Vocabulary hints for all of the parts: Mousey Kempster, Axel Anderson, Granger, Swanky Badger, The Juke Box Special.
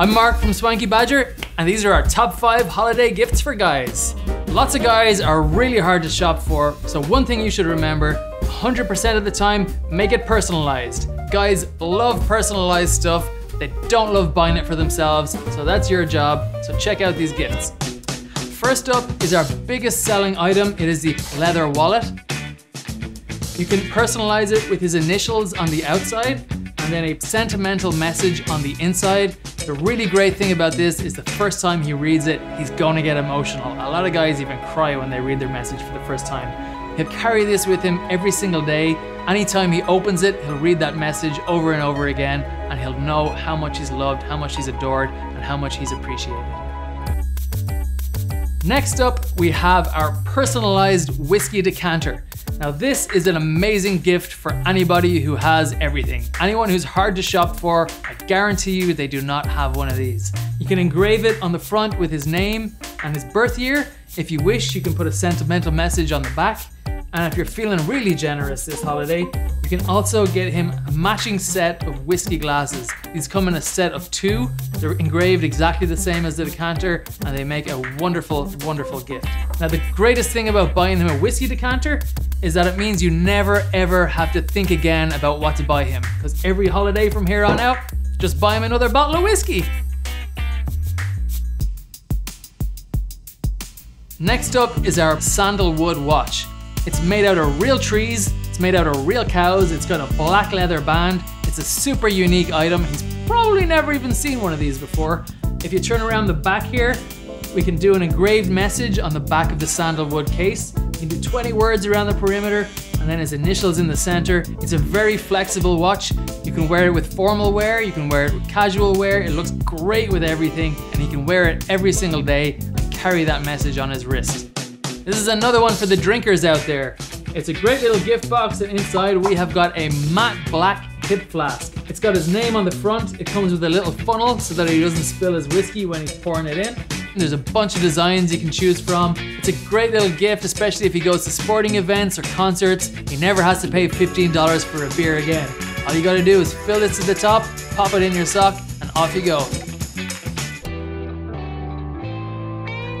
I'm Mark from Swanky Badger, and these are our top 5 holiday gifts for guys. Lots of guys are really hard to shop for, so one thing you should remember, 100% of the time, make it personalized. Guys love personalized stuff. They don't love buying it for themselves, so that's your job, so check out these gifts. First up is our biggest selling item. It is the leather wallet. You can personalize it with his initials on the outside and then a sentimental message on the inside. The really great thing about this is the first time he reads it, he's gonna get emotional. A lot of guys even cry when they read their message for the first time. He'll carry this with him every single day. Anytime he opens it, he'll read that message over and over again, and he'll know how much he's loved, how much he's adored, and how much he's appreciated. Next up, we have our personalized whiskey decanter. Now this is an amazing gift for anybody who has everything. Anyone who's hard to shop for, I guarantee you they do not have one of these. You can engrave it on the front with his name and his birth year. If you wish, you can put a sentimental message on the back. And if you're feeling really generous this holiday, you can also get him a matching set of whiskey glasses. These come in a set of 2. They're engraved exactly the same as the decanter, and they make a wonderful, wonderful gift. Now, the greatest thing about buying him a whiskey decanter is that it means you never, ever have to think again about what to buy him, because every holiday from here on out, just buy him another bottle of whiskey. Next up is our sandalwood watch. It's made out of real trees, it's made out of real cows, it's got a black leather band, it's a super unique item. He's probably never even seen one of these before. If you turn around the back here, we can do an engraved message on the back of the sandalwood case. You can do 20 words around the perimeter, and then his initials in the center. It's a very flexible watch. You can wear it with formal wear, you can wear it with casual wear, it looks great with everything, and he can wear it every single day and carry that message on his wrist. This is another one for the drinkers out there. It's a great little gift box, and inside we have got a matte black hip flask. It's got his name on the front. It comes with a little funnel so that he doesn't spill his whiskey when he's pouring it in. There's a bunch of designs you can choose from. It's a great little gift, especially if he goes to sporting events or concerts. He never has to pay $15 for a beer again. All you gotta do is fill this to the top, pop it in your sock, and off you go.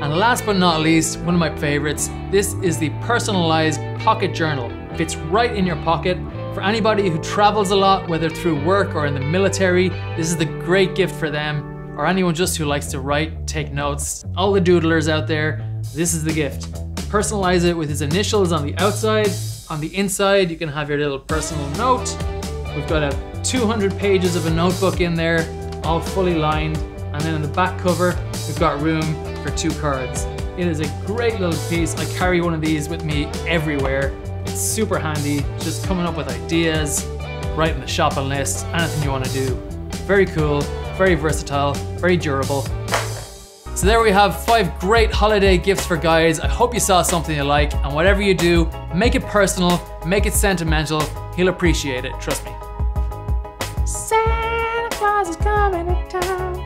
And last but not least, one of my favorites, this is the personalized pocket journal. It fits right in your pocket. For anybody who travels a lot, whether through work or in the military, this is the great gift for them, or anyone just who likes to write, take notes. All the doodlers out there, this is the gift. Personalize it with his initials on the outside. On the inside, you can have your little personal note. We've got 200 pages of a notebook in there, all fully lined. And then in the back cover, we've got room for 2 cards. It is a great little piece. I carry one of these with me everywhere. It's super handy, just coming up with ideas, writing the shopping list, anything you want to do. Very cool, very versatile, very durable. So there we have 5 great holiday gifts for guys. I hope you saw something you like, and whatever you do, make it personal, make it sentimental. He'll appreciate it, trust me. Santa Claus is coming to town.